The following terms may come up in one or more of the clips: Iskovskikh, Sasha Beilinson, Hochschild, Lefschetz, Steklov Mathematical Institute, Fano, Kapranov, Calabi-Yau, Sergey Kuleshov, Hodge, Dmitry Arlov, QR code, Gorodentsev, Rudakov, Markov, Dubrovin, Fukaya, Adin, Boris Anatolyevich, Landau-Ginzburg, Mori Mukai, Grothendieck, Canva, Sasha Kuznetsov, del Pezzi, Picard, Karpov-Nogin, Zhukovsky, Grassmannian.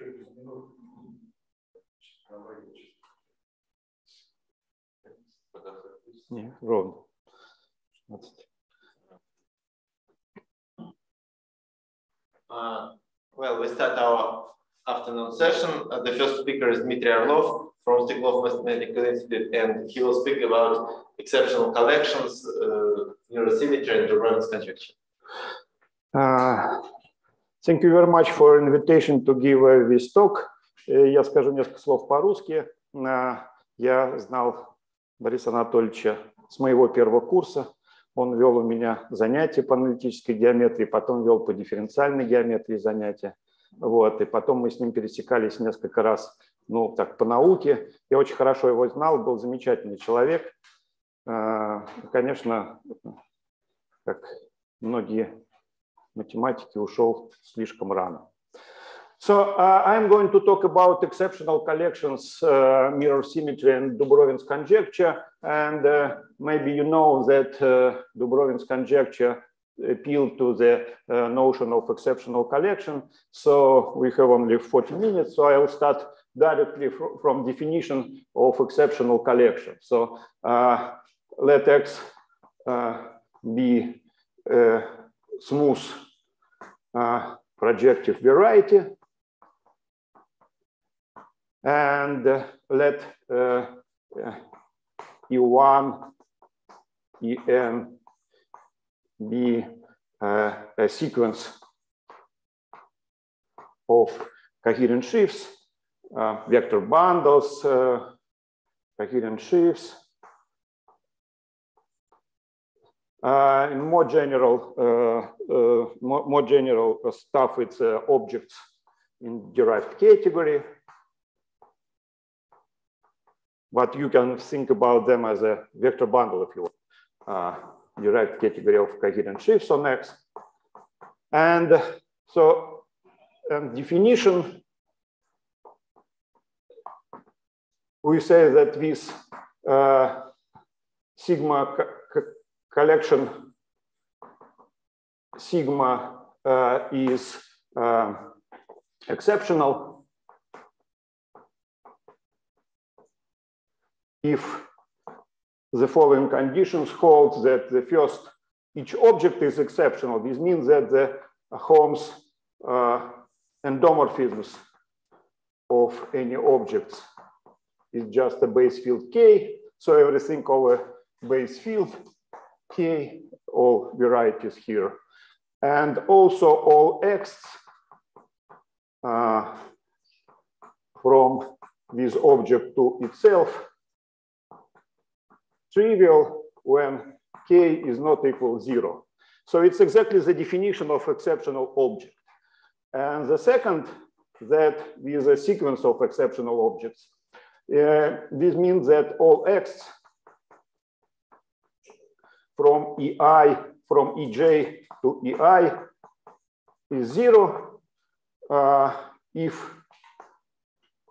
еще без минут. Не, ровно. 16. Well, we start our afternoon session. The first speaker is Dmitry Arlov from Steklov Mathematical Institute, and he will speak about exceptional collections, neurosymmetry, and Dubravin's conjecture. Thank you very much for invitation to give this talk. Я скажу несколько слов по-русски. Я знал Бориса Анатольевича с моего первого курса. Он вел у меня занятия по аналитической геометрии, потом вел по дифференциальной геометрии занятия. Вот. И потом мы с ним пересекались несколько раз, ну, так, по науке. Я очень хорошо его знал, был замечательный человек. Конечно, как многие математики, ушел слишком рано. So I'm going to talk about exceptional collections, mirror symmetry, and Dubrovin's conjecture. And maybe you know that Dubrovin's conjecture appealed to the notion of exceptional collection. So we have only 40 minutes. So I will start directly from definition of exceptional collection. So let X be smooth projective variety. And let E1, En be a sequence of coherent shifts, vector bundles, coherent shifts. In more general stuff, it's objects in derived category. But you can think about them as a vector bundle, if you want, derived category of coherent shifts on X. And so, and definition, we say that this sigma collection is exceptional if the following conditions hold: that the first, each object is exceptional. This means that the Holmes endomorphisms of any objects is just a base field K. So everything over base field K, all varieties here. And also all X from this object to itself trivial when K is not equal to 0. So it's exactly the definition of exceptional object. And the second, that is a sequence of exceptional objects. This means that all X from EI, from EJ to EI is 0 if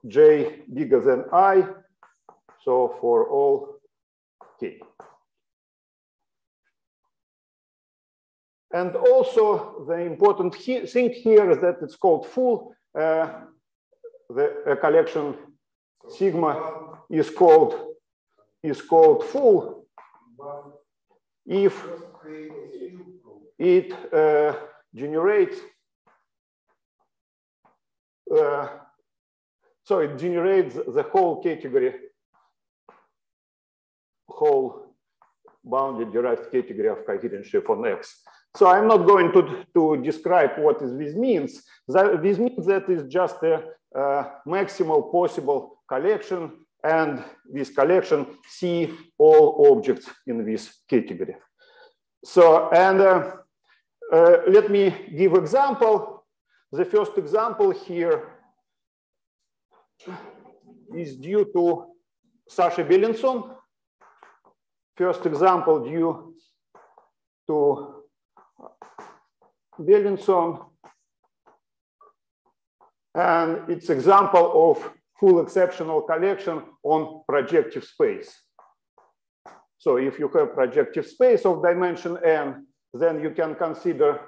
J bigger than I, so for all K. And also the important thing here is that it's called full. The collection sigma is called full if it generates. So it generates the whole category. Whole bounded derived category of coherent shift on X. So I'm not going to describe what this means. This means that it's just a maximal possible collection, and this collection see all objects in this category. So, and let me give example. The first example here is due to Sasha Beilinson. First example due to Beilinson, and it's example of full exceptional collection on projective space. So if you have projective space of dimension n, then you can consider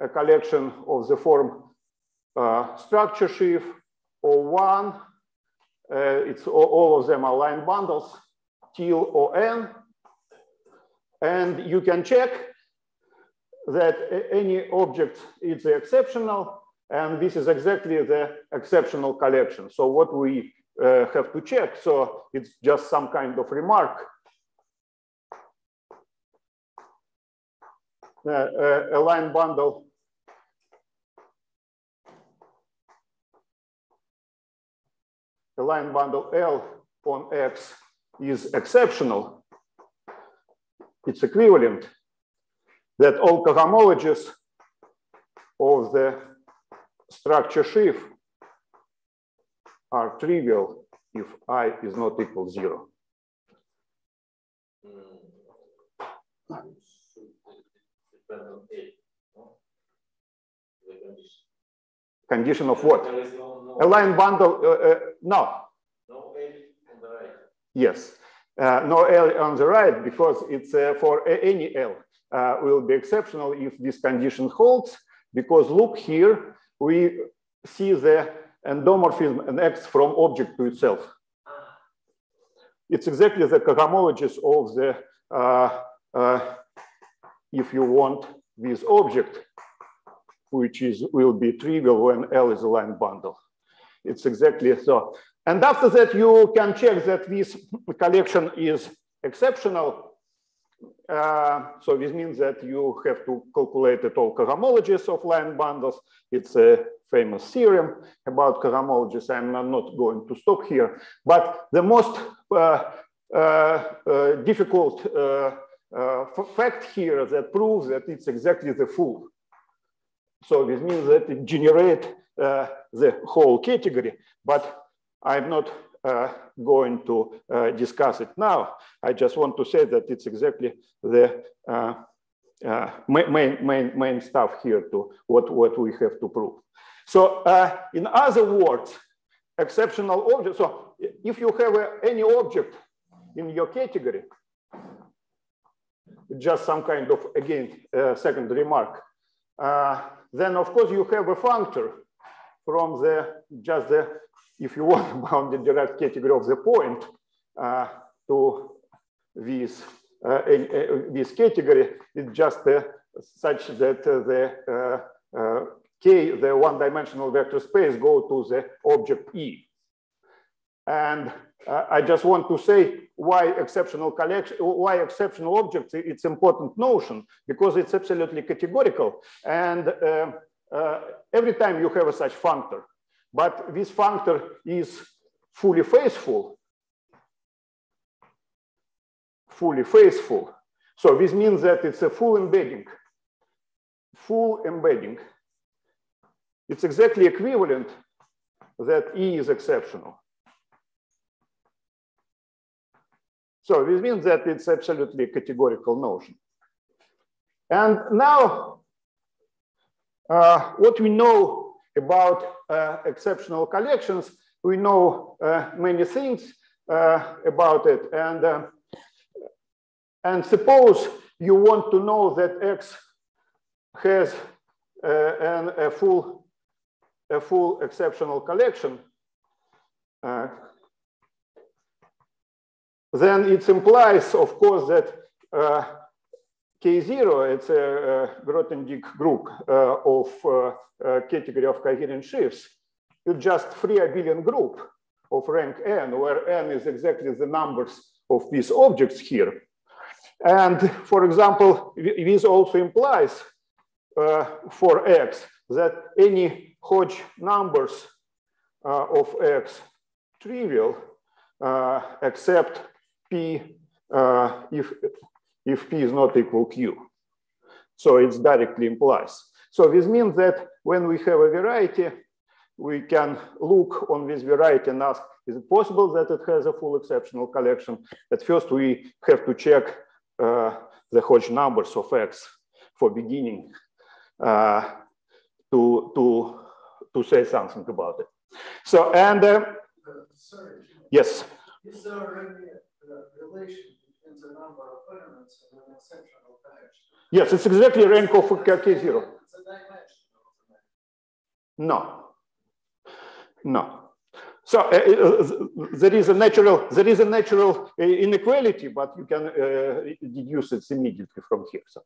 a collection of the form structure shift, O1, it's all of them are line bundles till ON. And you can check that any object is exceptional, and this is exactly the exceptional collection. So what we have to check, so it's just some kind of remark a line bundle L on X is exceptional. It's equivalent that all cohomologies of the structure sheaf are trivial if I is not equal 0. Condition of what? A line bundle, no. No L on the right. Yes, no L on the right, because it's for any L will be exceptional if this condition holds, because look here, we see the endomorphism and X from object to itself. It's exactly the cohomologies of the, if you want, this object, which is will be trivial when L is a line bundle. It's exactly so. And after that, you can check that this collection is exceptional. So this means that you have to calculate at all cohomologies of line bundles. It's a famous theorem about cohomologies. I'm not going to stop here. But the most difficult fact here that proves that it's exactly the full. So this means that it generates the whole category, but I'm not going to discuss it now. I just want to say that it's exactly the main stuff here to what we have to prove. So in other words, exceptional objects. So if you have any object in your category, just some kind of, again, second remark, then of course you have a functor from the just the, if you want, bounded derived category of the point to this category. It's just such that the K, the one-dimensional vector space, go to the object E. And I just want to say why exceptional collection, why exceptional objects, it's important notion, because it's absolutely categorical. And every time you have a such functor, but this functor is fully faithful. So this means that it's a full embedding, It's exactly equivalent that E is exceptional. So this means that it's absolutely a categorical notion. And now what we know about exceptional collections, we know many things about it. And suppose you want to know that X has a full exceptional collection. Then it implies, of course, that K0, it's a Grothendieck group of category of coherent sheaves. It's just free abelian group of rank n, where n is exactly the numbers of these objects here. And for example, this also implies for X that any Hodge numbers of X trivial except P if P is not equal Q. So it directly implies. So this means that when we have a variety, we can look on this variety and ask, is it possible that it has a full exceptional collection? At first, we have to check the Hodge numbers of X for beginning to say something about it. So, and sorry. Yes. Is there a relation between the number of elements and an exceptional collection? Yes, it's exactly rank of K0. It's a dimension of the dimension. No. No. So there is a natural inequality, but you can deduce it immediately from here. So,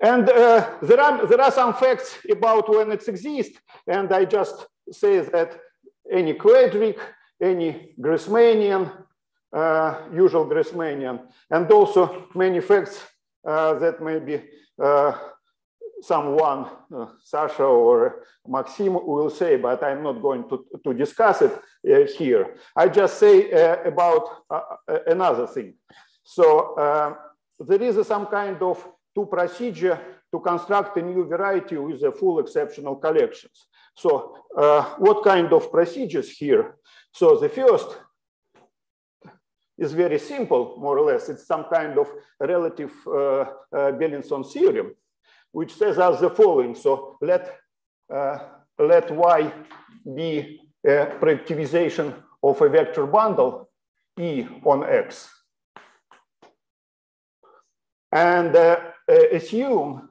and there are some facts about when it exists, and I just say that any Quadric, any Grassmannian, usual Grassmannian, and also many facts that maybe someone, Sasha or Maxim, will say, but I'm not going to discuss it here. I just say about another thing. So there is some kind of two procedure to construct a new variety with a full exceptional collections. So what kind of procedures here? So the first is very simple, more or less. It's some kind of relative Beilinson theorem, which says us the following. So let Y be a projectivization of a vector bundle E on X. And assume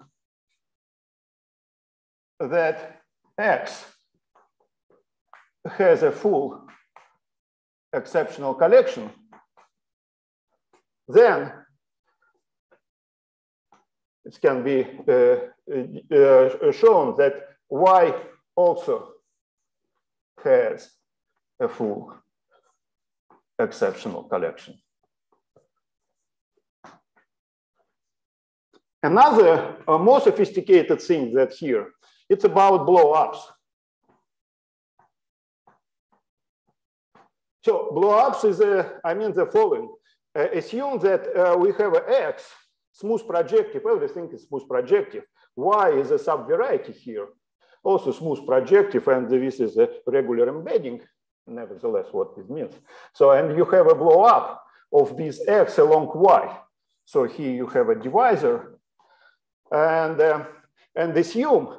that X has a full exceptional collection, then it can be shown that Y also has a full exceptional collection. Another more sophisticated thing that here, it's about blow-ups. So blow-ups is, the following. Assume that we have X, smooth projective, everything is smooth projective. Y is a subvariety here, also smooth projective, and this is a regular embedding, nevertheless what it means. So, and you have a blow-up of this X along Y. So here you have a divisor. And assume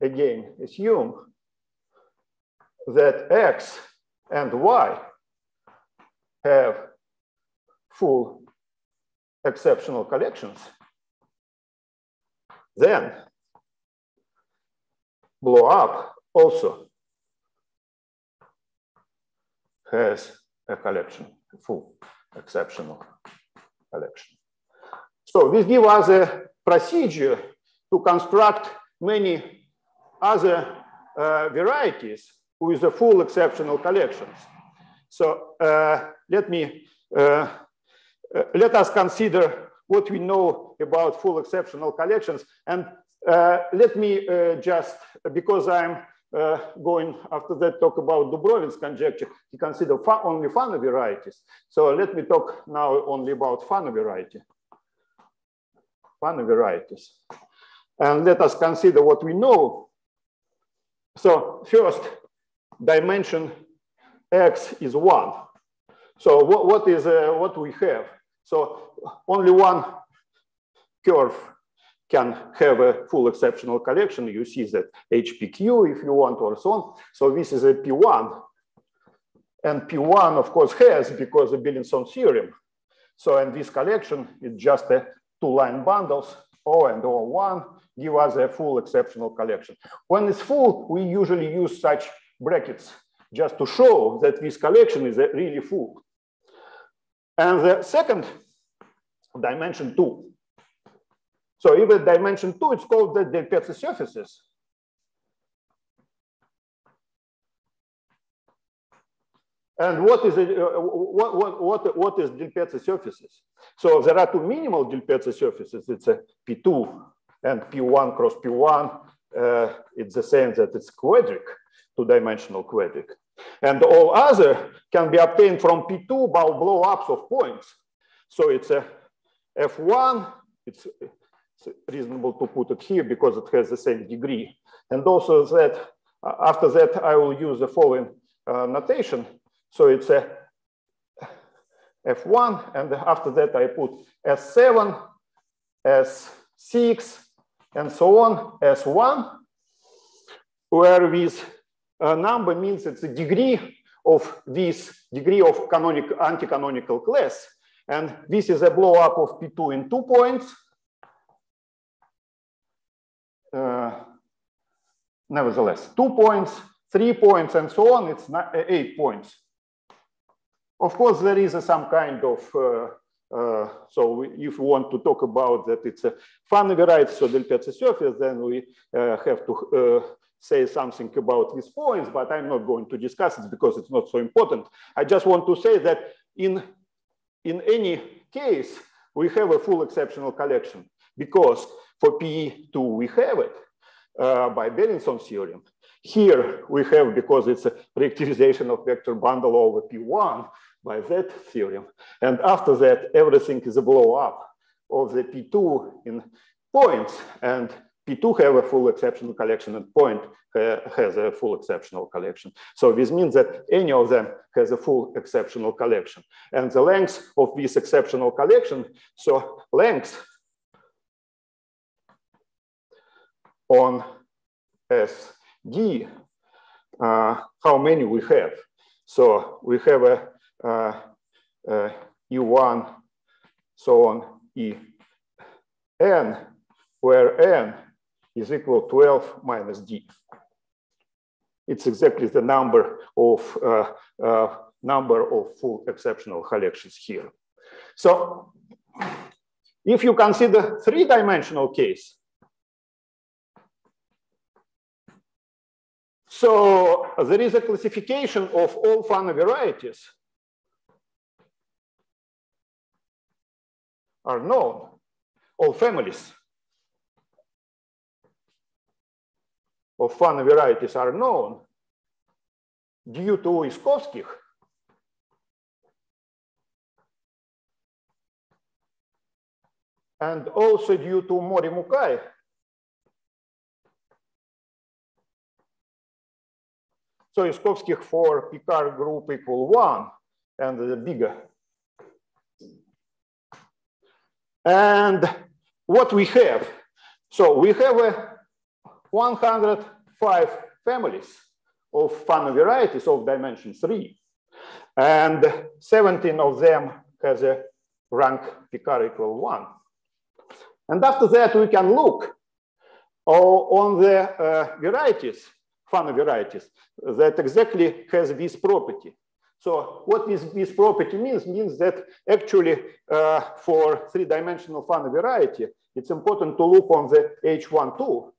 that X and Y have full exceptional collections, then blow up also has a collection, full exceptional collection. So this gives us a procedure to construct many other varieties with the full exceptional collections. So let us consider what we know about full exceptional collections. And let me just, because I'm going after that talk about Dubrovin's conjecture, to consider only Fano varieties. So let me talk now only about Fano varieties. And let us consider what we know. So first, dimension X is 1. So what is what we have? So only one curve can have a full exceptional collection. You see that HPQ if you want or so on. So this is a P1. And P1 of course has, because the Beilinson theorem. So and this collection is just a two-line bundles, O and O1 give us a full exceptional collection. When it's full, we usually use such brackets just to show that this collection is really full. And the second, dimension 2. So even dimension 2, it's called the Del Pezzi surfaces. And what is it, what is Del Pezzi surfaces? So there are two minimal Del Pezzi surfaces. It's a P2 and P1 cross P1. It's the same that it's quadric, two-dimensional quadric. And all other can be obtained from P2 by blow-ups of points. So it's a F1. It's reasonable to put it here because it has the same degree. And also that after that, I will use the following notation. So it's a F1. And after that, I put S7, S6, and so on, S1, where with a number means it's a degree of this degree of canonical, anti-canonical class. And this is a blow up of P2 in 2 points. Nevertheless, 2 points 3 points and so on, it's 8 points. Of course, there is some kind of, so if you want to talk about that it's a Fano variety, so delta T surface, then we have to say something about these points, but I'm not going to discuss it because it's not so important. I just want to say that in any case, we have a full exceptional collection because for PE2 we have it by Beilinson theorem. Here we have, because it's a reactivization of vector bundle over P1 by that theorem. And after that, everything is a blow up of the P2 in points, and P2 have a full exceptional collection and point has a full exceptional collection. So this means that any of them has a full exceptional collection. And the length of this exceptional collection, so length on SD, how many we have. So we have a E1, so on EN, where N is equal to 12 minus D. It's exactly the number of full exceptional collections here. So if you consider three-dimensional case, so there is a classification of all Fano varieties are known, all families of Fano varieties are known due to Iskovskikh. And also due to Mori Mukai. So Iskovskikh for Picard group equal 1 and the bigger. And what we have? So we have a 105 families of Fano varieties of dimension 3. And 17 of them has a rank Picard equal 1. And after that, we can look on the varieties, Fano varieties, that exactly has this property. So what this property means that actually for three-dimensional Fano variety, it's important to look on the H12.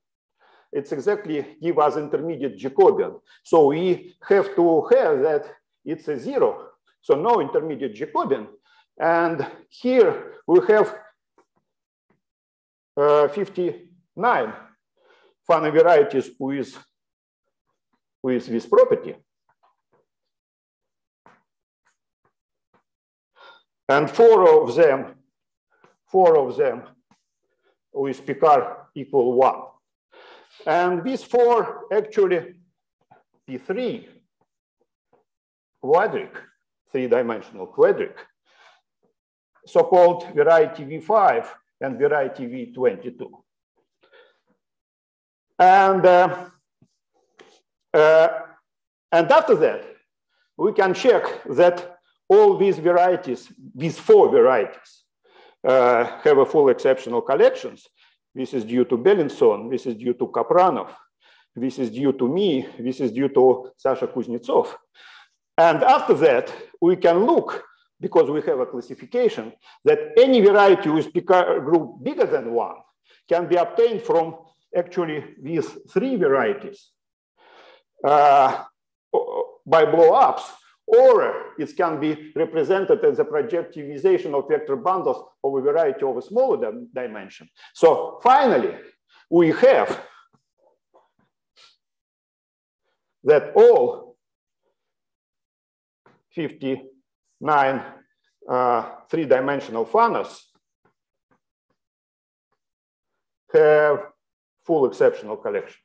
It's exactly give us intermediate Jacobian. So we have to have that it's a 0. So no intermediate Jacobian. And here we have 59 Fano varieties with this property. And four of them with Picard equal 1. And these 4 actually P3 quadric, three-dimensional quadric, so-called variety V5 and variety V22. And after that, we can check that all these varieties, these 4 varieties, have a full exceptional collections. This is due to Beilinson, this is due to Kapranov, this is due to me, this is due to Sasha Kuznetsov. And after that, we can look, because we have a classification, that any variety with Picard group bigger than 1 can be obtained from actually these 3 varieties by blow-ups, or it can be represented as a projectivization of vector bundles of a variety of a smaller dimension. So finally, we have that all 59 three-dimensional Fanos have full exceptional collection.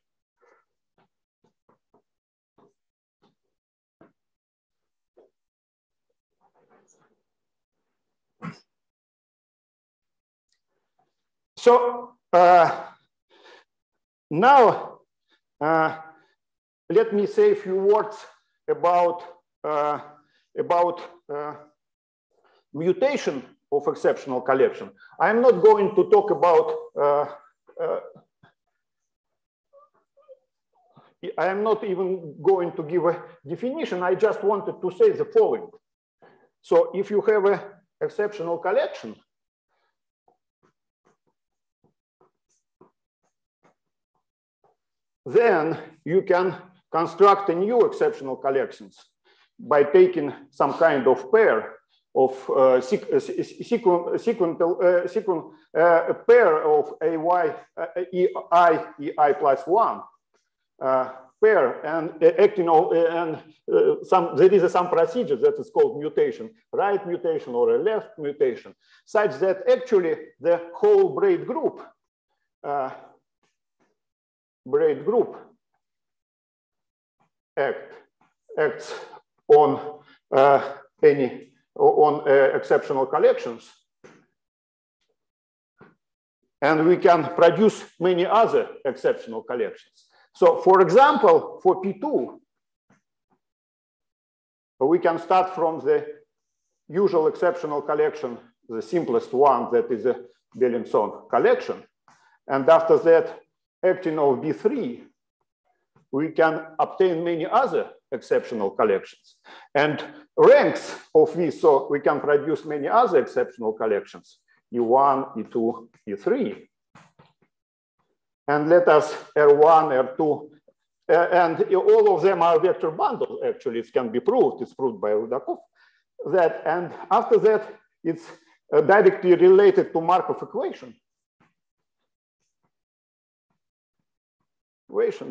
So now let me say a few words about mutation of exceptional collection. I'm not going to talk about I am not even going to give a definition. I just wanted to say the following. So if you have an exceptional collection, then you can construct a new exceptional collections by taking some kind of pair of pair of AY, EI plus one pair, and acting on there is some procedure that is called mutation, right mutation or a left mutation, such that actually the whole braid group acts on any on exceptional collections, and we can produce many other exceptional collections. So for example, for P2, we can start from the usual exceptional collection, the simplest one, that is a Beilinson collection. And after that, acting on B3, we can obtain many other exceptional collections. And ranks of these, so we can produce many other exceptional collections, E1, E2, E3. And let us R1, R2, and all of them are vector bundles, actually. It can be proved, it's proved by Rudakov. That, and after that, it's directly related to Markov equation.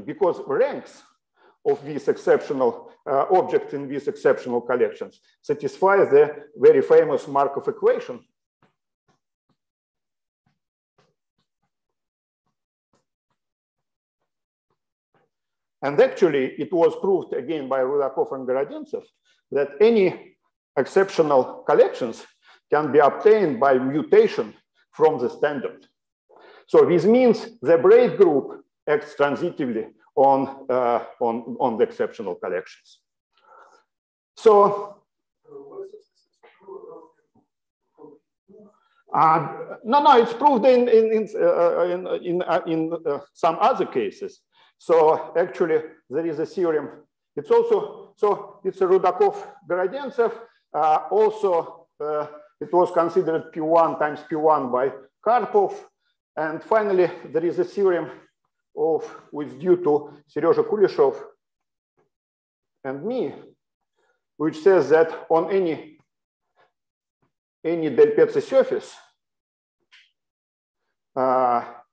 Because ranks of these exceptional objects in these exceptional collections satisfy the very famous Markov equation. And actually, it was proved again by Rudakov and Gorodentsev that any exceptional collections can be obtained by mutation from the standard. So this means the braid group acts transitively on the exceptional collections. So, no, it's proved in some other cases. So actually, there is a theorem. It's also, so it's a Rudakov-Gorodentsev. Also, it was considered P1 times P1 by Karpov. And finally, there is a theorem of, which due to Sergey Kuleshov and me, which says that on any del Pezzi surface,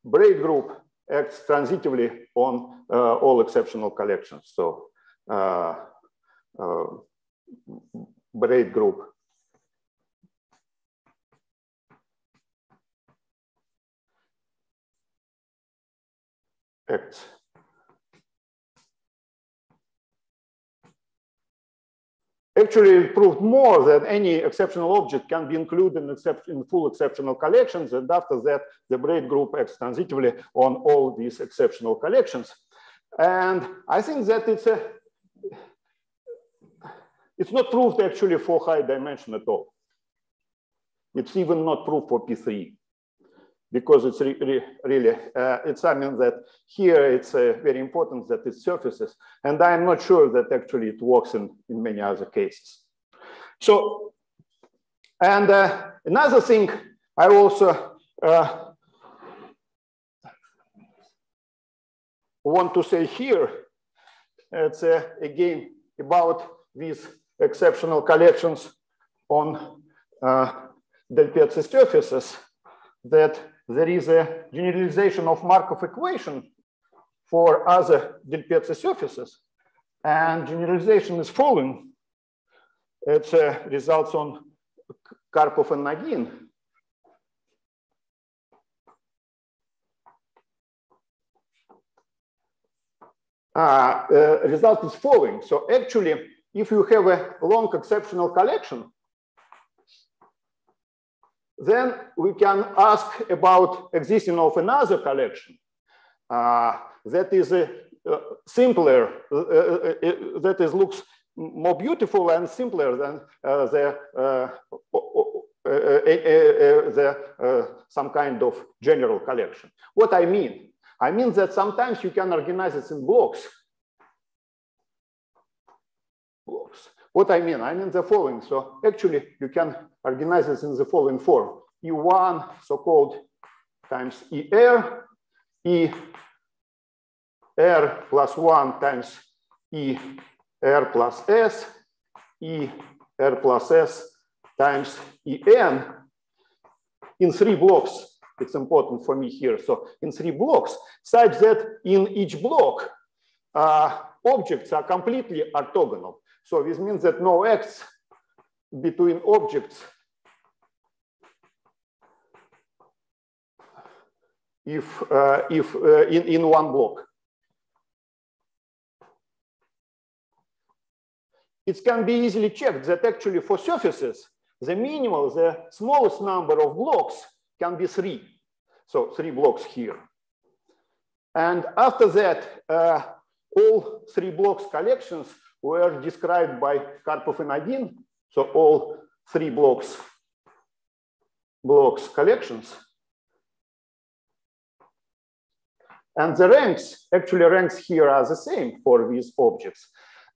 braid group acts transitively on all exceptional collections. So braid group acts actually proved more that any exceptional object can be included in full exceptional collections. And after that, the braid group acts transitively on all these exceptional collections. And I think that it's not proved actually for high dimension at all. It's even not proved for P3 because it's really, it's something that here it's very important that it surfaces. And I'm not sure that actually it works in many other cases. So, and another thing I also want to say here, it's again about these exceptional collections on del Pezzi surfaces, that there is a generalization of Markov equation for other del Pezzi surfaces. And generalization is following. It results on Karpov and Nogin. Result is following. So actually, if you have a long exceptional collection, then we can ask about existence of another collection that is simpler, that is looks more beautiful and simpler than some kind of general collection. What I mean? I mean that sometimes you can organize it in blocks What I mean the following. So actually you can organize this in the following form. E1 so-called times ER, ER plus 1 times ER plus S, ER plus S times EN in three blocks. It's important for me here. So in three blocks, such that in each block, objects are completely orthogonal. So this means that no acts between objects in one block. It can be easily checked that actually for surfaces, the minimal, the smallest number of blocks can be three. So three blocks here. And after that, all three blocks collections were described by Karpov and Adin. So all three blocks collections. And the ranks, actually ranks here are the same for these objects.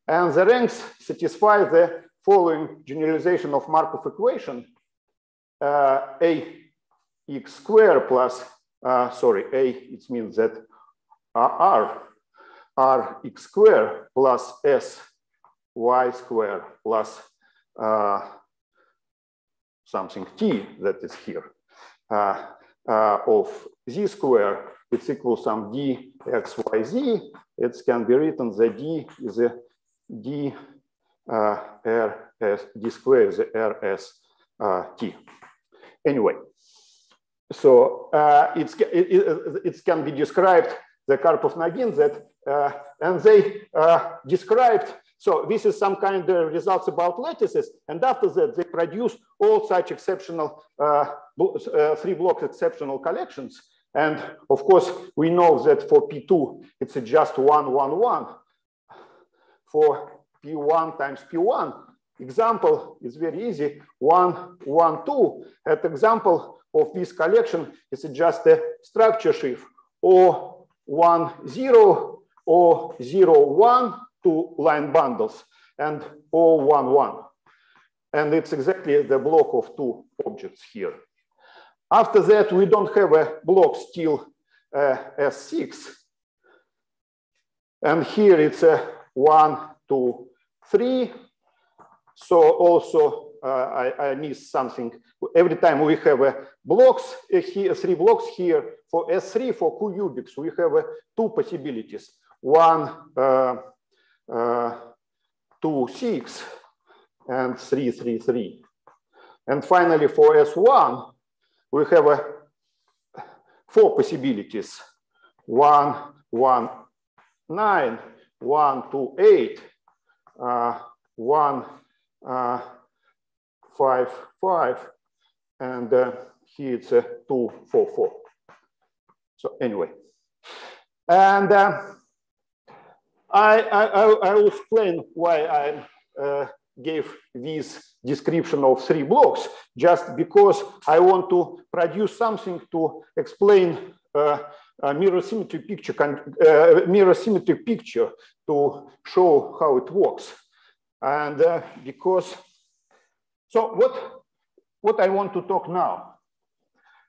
And the ranks satisfy the following generalization of Markov equation, ax squared plus, it means that rx squared plus sy squared plus something t that is here of z squared. It's equal to some d x y z. It can be written the d is a d r s d squared is a r s t. Anyway, so it can be described the Karpov-Nogin that and they described. So this is some kind of results about lattices, and after that they produce all such exceptional three block exceptional collections. And of course, we know that for P2, it's just 1, 1, 1. For P1 times P1, example is very easy, 1, 1, 2. At example of this collection, it's just a structure shift, or 1, 0, or 0, 1, two line bundles, and or 1, 1. And it's exactly the block of two objects here. After that, we don't have a block still S6. And here it's a 1, 2, 3. So also I miss something. Every time we have a blocks, here, three blocks here. For S3, for cubics, we have two possibilities. 1, 2, 6, and 3, 3, 3. And finally for S1, we have four possibilities, 1, 1, 9, 1, 2, 8, 1, 5, 5, and here it's 2, 4, 4. So anyway, and I will explain why I gave these description of three blocks, just because I want to produce something to explain mirror symmetry picture to show how it works. And because, so what I want to talk now.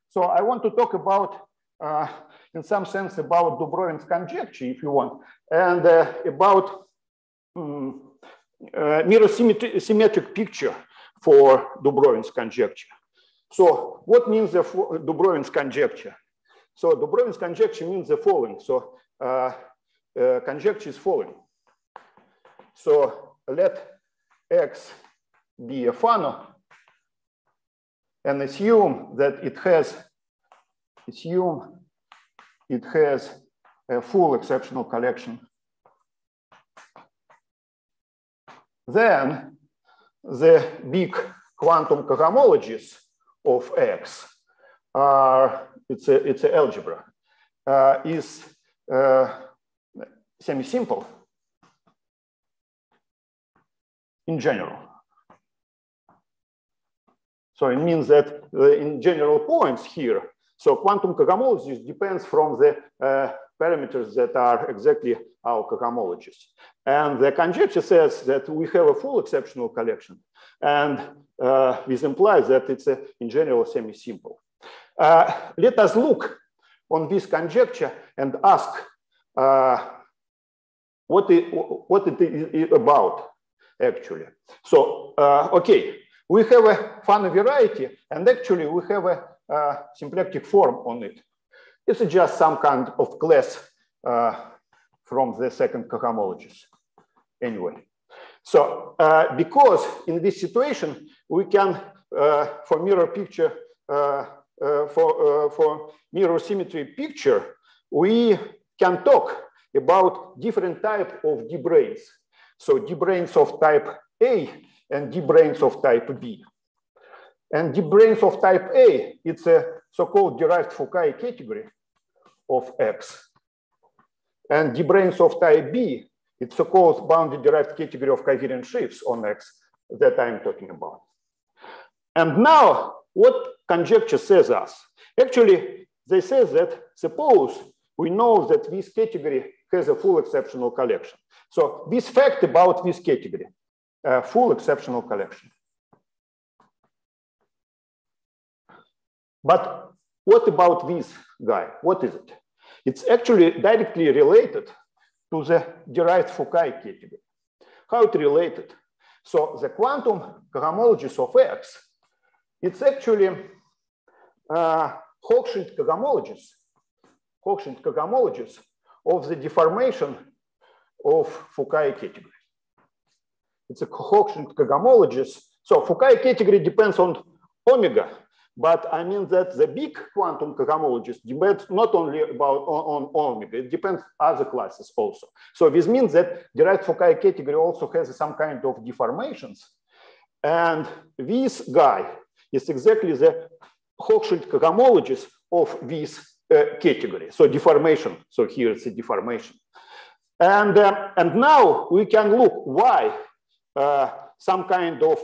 So I want to talk about, in some sense, about Dubrovin's conjecture, if you want, and about mirror symmetric picture for Dubrovin's conjecture. So what means the Dubrovin's conjecture? So Dubrovin's conjecture means the following. So conjecture is following. So let X be a funnel and assume that it has a full exceptional collection. Then the big quantum cohomologies of X are, it's an algebra, is semi-simple in general. So it means that in general points here, so quantum cohomology depends from the parameters that are exactly our cohomologies. And the conjecture says that we have a full exceptional collection. And this implies that it's in general semi-simple. Let us look on this conjecture and ask what it is about, actually. So, okay, we have a Fano variety, and actually we have a symplectic form on it. It's just some kind of class from the second cohomologies, anyway. So, because in this situation, we can, for mirror picture, for mirror symmetry picture, we can talk about different type of d-branes. So d-branes of type A and d-branes of type B. And d-branes of type A, it's a so-called derived Fukaya category of X. And d-branes of type B, it's so-called bounded derived category of coherent shifts on X that I'm talking about. And now, what conjecture says us? Actually, they say that suppose we know that this category has a full exceptional collection. So this fact about this category, full exceptional collection. But what about this guy? What is it? It's actually directly related to the derived Fukaya category. How it related? So the quantum cohomologies of X, it's actually Hochschild cohomologies of the deformation of Fukaya category. It's a Hochschild cohomologies. So Fukaya category depends on omega, but I mean that the big quantum cohomologies depends not only on omega, it depends other classes also. So this means that derived Fukaya category also has some kind of deformations, and this guy is exactly the Hochschild cohomologies of this category. So deformation. So here it's a deformation. And now we can look why some kind of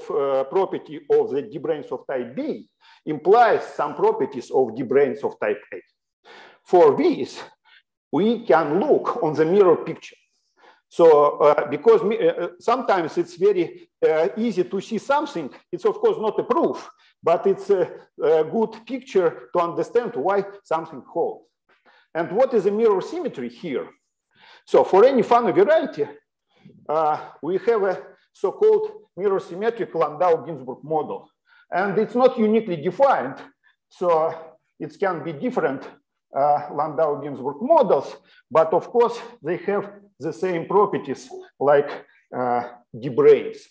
property of the d-branes of type B implies some properties of d-branes of type A. For this, we can look on the mirror picture. So because sometimes it's very easy to see something, it's of course not a proof, but it's a good picture to understand why something holds. And what is the mirror symmetry here? So for any Fano variety, we have a so-called mirror symmetric Landau-Ginzburg model. And it's not uniquely defined, so it can be different Landau-Ginzburg models, but of course they have the same properties like d-branes.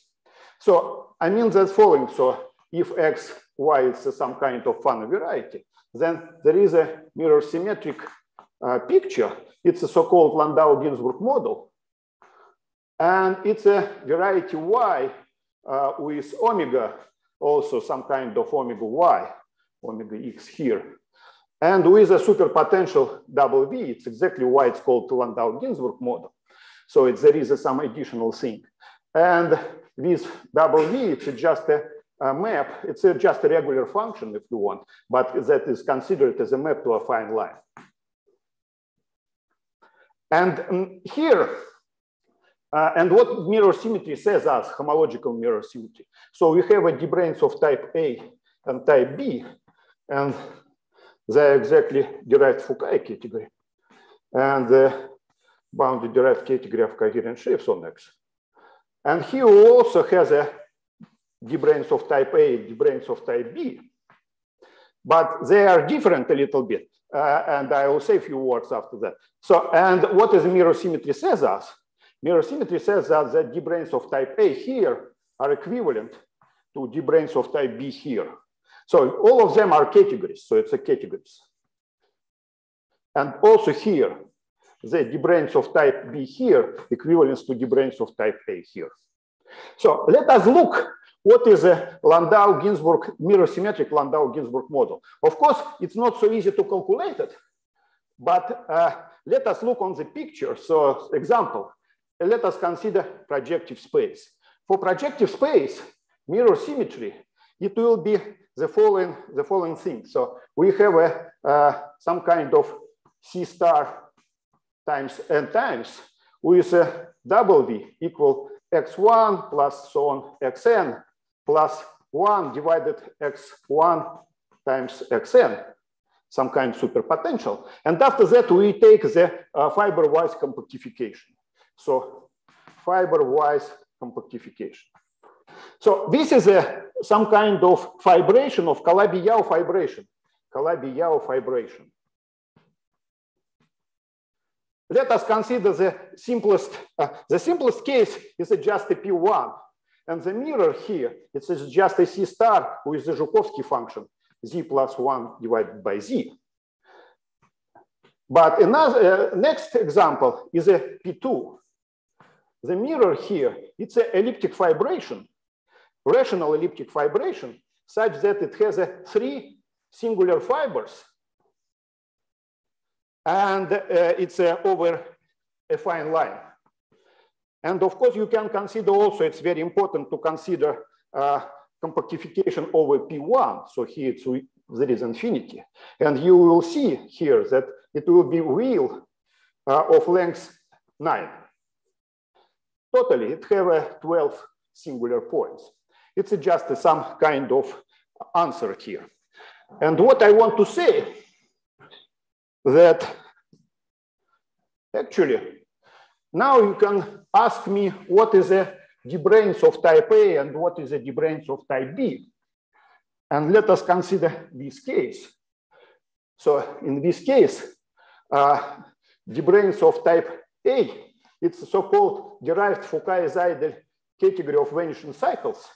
So I mean that's following. So if X, Y is some kind of Fano variety, then there is a mirror symmetric picture. It's a so-called Landau-Ginzburg model. And it's a variety Y with omega, also some kind of omega Y, omega X here. And with a superpotential double V, it's exactly why it's called the Landau-Ginzburg model. So there is some additional thing. And this double V, it's just a map. It's just a regular function, if you want, but that is considered as a map to a fine line. And here, and what mirror symmetry says us, homological mirror symmetry. So we have a d-branes of type A and type B, and they're exactly derived Fukaya category and the bounded derived category of coherent shifts on X. And here we also has a d-branes of type A, d-branes of type B, but they are different a little bit. And I will say a few words after that. So, and what is mirror symmetry says us? Mirror symmetry says that the d-branes of type A here are equivalent to d-branes of type B here. So all of them are categories, so it's a categories. And also here, the d-branes of type B here equivalents to d-branes of type A here. So let us look what is a Landau-Ginzburg, mirror symmetric Landau-Ginzburg model. Of course, it's not so easy to calculate it, but let us look on the picture. So example, let us consider projective space. For projective space, mirror symmetry, it will be the following thing. So we have some kind of C star times n times with a double v equal x1 plus so on xn plus 1 divided x1 times xn, some kind of superpotential. And after that, we take the fiber-wise compactification. So fiber-wise compactification. So this is a, some kind of fibration of Calabi-Yau fibration. Let us consider the simplest case is just a P1. And the mirror here, it's just a C star with the Zhukovsky function, z plus 1 divided by z. But another next example is a P2. The mirror here, it's an elliptic fibration, rational elliptic fibration, such that it has a 3 singular fibers. And it's over a fine line. And of course, you can consider also, it's very important to consider compactification over P1. So here it's, there is infinity. And you will see here that it will be real of length 9. Totally, it have 12 singular points. It's just some kind of answer here. And what I want to say that actually, now you can ask me what is a debrains of type A and what is a debrains of type B. And let us consider this case. So in this case, debrains of type A, it's a so-called derived Fukaya-Zeidel category of vanishing cycles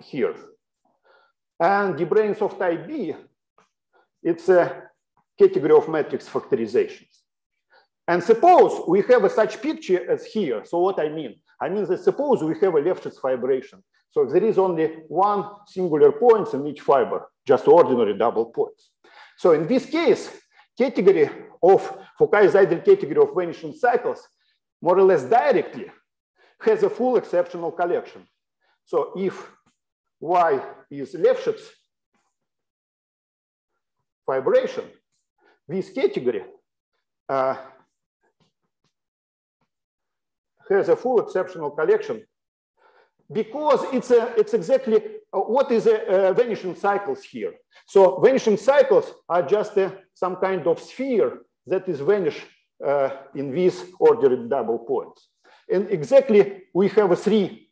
here. And debrains of type B, it's a category of matrix factorizations. And suppose we have a such picture as here. So what I mean? I mean that suppose we have a Lefschetz fibration. So there is only one singular point in each fiber, just ordinary double points. So in this case, category of Fukaya-Zeidel category of vanishing cycles, more or less directly, has a full exceptional collection. So if Y is Lefschetz fibration, this category has a full exceptional collection because it's exactly what is a vanishing cycles here. So vanishing cycles are just some kind of sphere that is vanished in these ordered double points. And exactly we have 3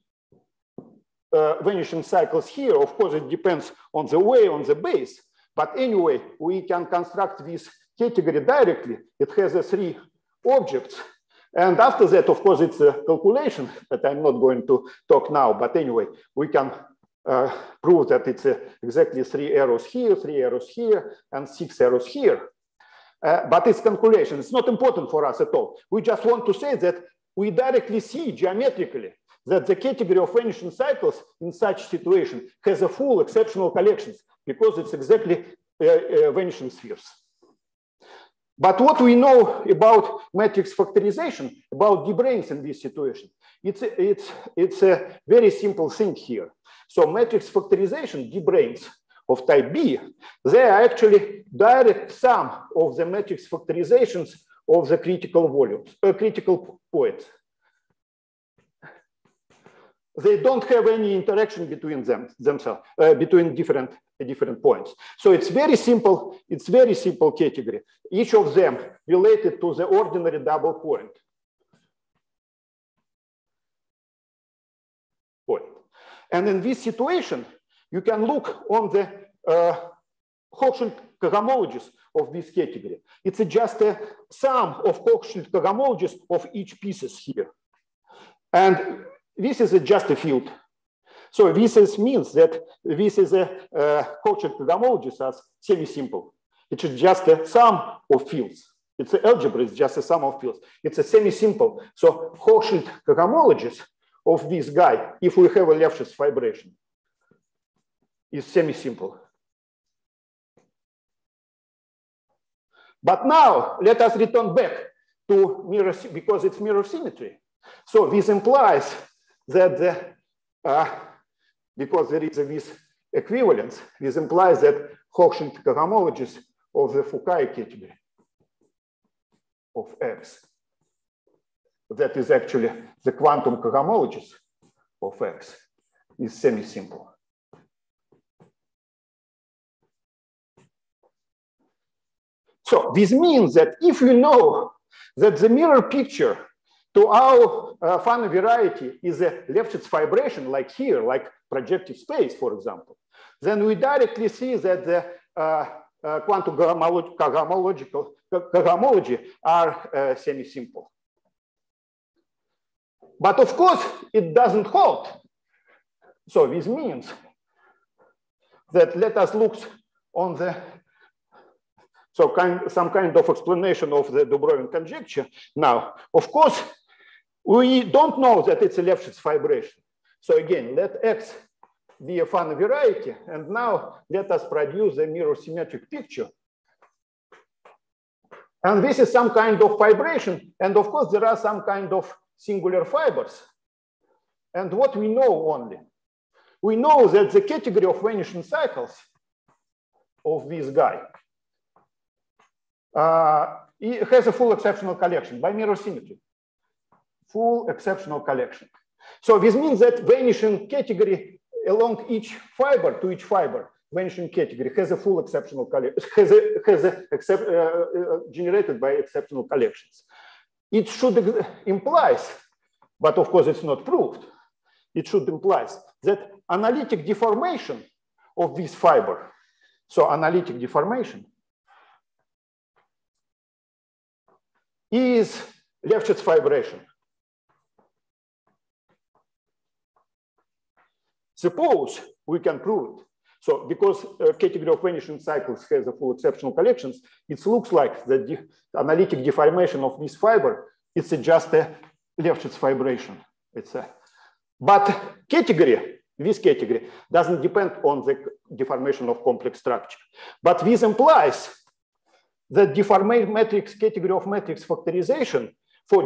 vanishing cycles here. Of course, it depends on the way, on the base. But anyway, we can construct this category directly. It has 3 objects. And after that, of course, it's a calculation that I'm not going to talk now. But anyway, we can prove that it's exactly 3 arrows here, 3 arrows here, and 6 arrows here. But it's calculation. It's not important for us at all. We just want to say that we directly see geometrically that the category of vanishing cycles in such situation has a full exceptional collections because it's exactly vanishing spheres. But what we know about matrix factorization, about debrains in this situation, it's a very simple thing here. So matrix factorization, debrains of type B, they are actually direct sum of the matrix factorizations of the critical volumes, critical points. They don't have any interaction between themselves, between different points. So it's very simple. It's very simple category. Each of them related to the ordinary double point. And in this situation, you can look on the Hochschild cohomologies of this category. It's just a sum of Hochschild cohomologies of each pieces here, and this is just a field. So this means that this is a Hochschild cohomologies as semi-simple. It is just a sum of fields. It's algebra, it's just a sum of fields. It's a semi-simple. So Hochschild cohomologies of this guy, if we have a Lefschetz fibration, is semi-simple. But now let us return back to mirror, because it's mirror symmetry. So this implies that because there is this equivalence, this implies that Hochschild cohomologies of the Fukaya category of X. That is actually the quantum cohomologies of X is semi-simple. So this means that if you know that the mirror picture to our Fano variety is a Lefschetz vibration, like here, like projective space, for example, then we directly see that the quantum cohomology are semi-simple. But of course, it doesn't hold. So this means that let us look on the some kind of explanation of the Dubrovin conjecture. Now, of course, we don't know that it's a Lefschetz vibration. So again, let X be a Fano variety. And now let us produce a mirror symmetric picture. And this is some kind of vibration. And of course, there are some kind of singular fibers. And what we know only? We know that the category of vanishing cycles of this guy it has a full exceptional collection by mirror symmetry. Full exceptional collection. So this means that vanishing category along each fiber to each fiber, vanishing category has a full exceptional collection, generated by exceptional collections. It should implies, but of course it's not proved. It should implies that analytic deformation of this fiber. So analytic deformation is Lefschetz vibration. Suppose we can prove it. So because a category of vanishing cycles has a full exceptional collections, it looks like the analytic deformation of this fiber, it's just a Lefschetz vibration. It's a, but category, this category doesn't depend on the deformation of complex structure. But this implies the deformed matrix category of matrix factorization for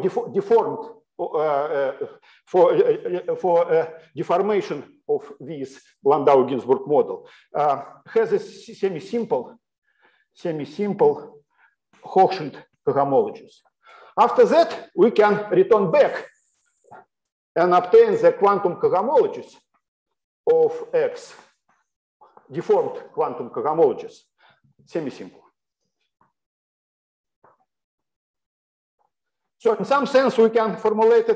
deformation of this Landau-Ginzburg model has a semi-simple Hochschild cohomologies. After that, we can return back and obtain the quantum cohomologies of X, deformed quantum cohomologies, semi-simple. So in some sense, we can formulate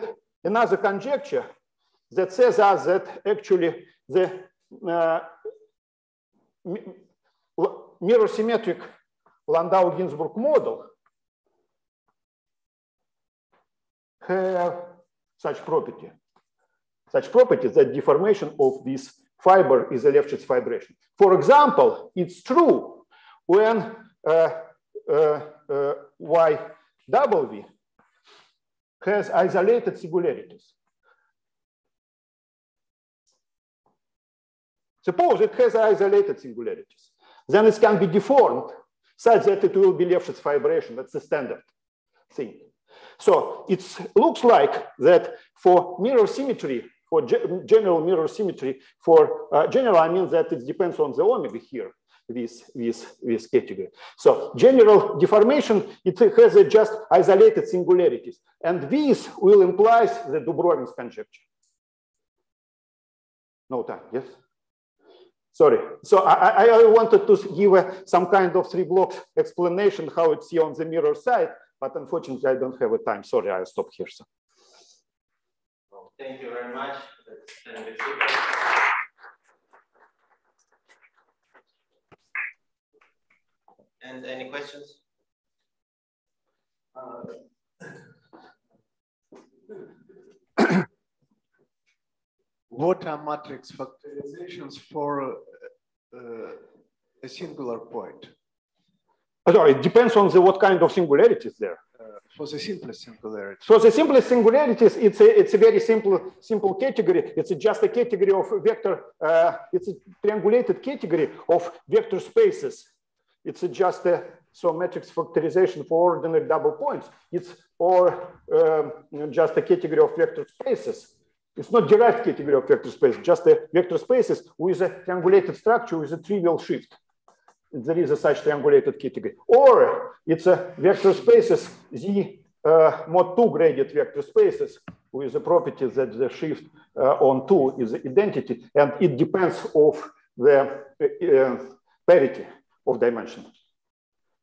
another conjecture that says us that actually the mirror symmetric Landau-Ginzburg model have such property that deformation of this fiber is a Lefschetz vibration. For example, it's true when YW has isolated singularities. Suppose it has isolated singularities, then it can be deformed such that it will be Lefschetz vibration. That's the standard thing. So it looks like that for mirror symmetry, for general mirror symmetry, for general, I mean that it depends on the omega here, this category. So general deformation, it has just isolated singularities. And this will imply the Dubrovin's conjecture. No time, yes? Sorry. So I wanted to give some kind of three blocks explanation how it's on the mirror side, but unfortunately I don't have a time. Sorry, I'll stop here. So. Well, thank you very much. And any questions? What are matrix factorizations for a singular point? Sorry, it depends on the, what kind of singularities there. For the simplest singularities. For the simplest singularities, it's a very simple category. It's just a category of vector. It's a triangulated category of vector spaces. It's just a matrix factorization for ordinary double points. It's just a category of vector spaces. It's not derived category of vector space, just a vector spaces with a triangulated structure with a trivial shift. there is a such triangulated category. Or it's a vector spaces, Z mod 2 graded vector spaces with the property that the shift on 2 is the identity, and it depends of the parity of dimension.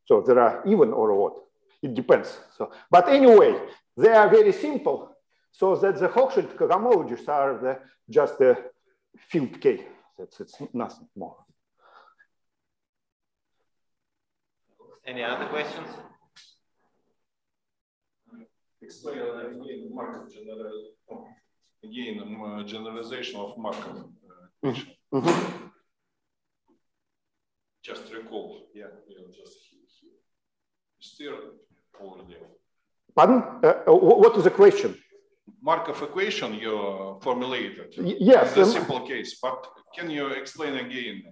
So there are even or odd. It depends. So, but anyway, they are very simple, so that the Hochschild cohomologies are the, just the field K. That's nothing more. Any other questions? Explain again Markov generalization of Markov. Just recall, yeah, just here. Still already. Pardon? What is the question? Markov equation you formulated. Yes. It's a simple case, but can you explain again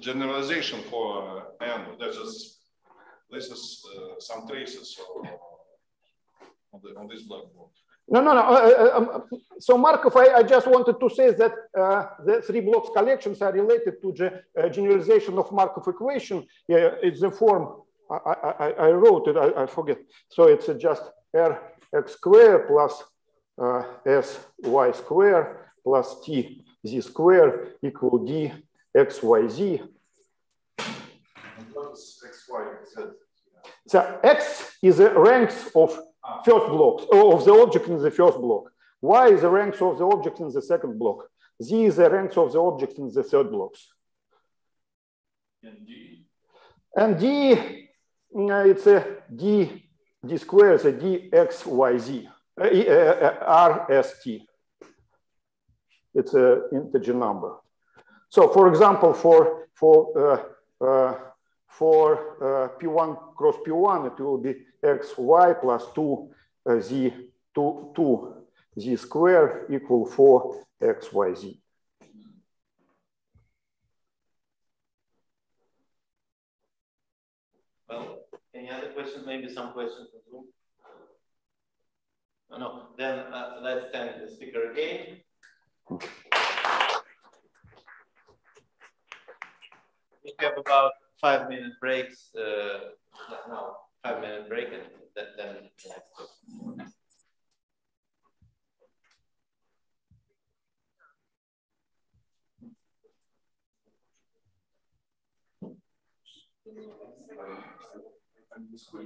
generalization for n? This is some traces on this blackboard. No. So Markov, I just wanted to say that the three blocks collections are related to the generalization of Markov equation. Yeah, it's the form I wrote it. I forget. So it's just Rx² plus Sy square plus Tz square equal dxyz. What is xyz? So X is the ranks of first blocks of the object in the first block. Y is the ranks of the object in the second block. Z is the ranks of the object in the third blocks. And D? And D, it's a D. D square is a dxyz, rst. It's an integer number. So, for example, for p1 cross p1, it will be xy plus 2z square equal 4xyz. Well, any other questions? Maybe some questions in the room? Oh, no, then let's thank the speaker again. We have about 5-minute breaks. No, 5-minute break, and then the next question.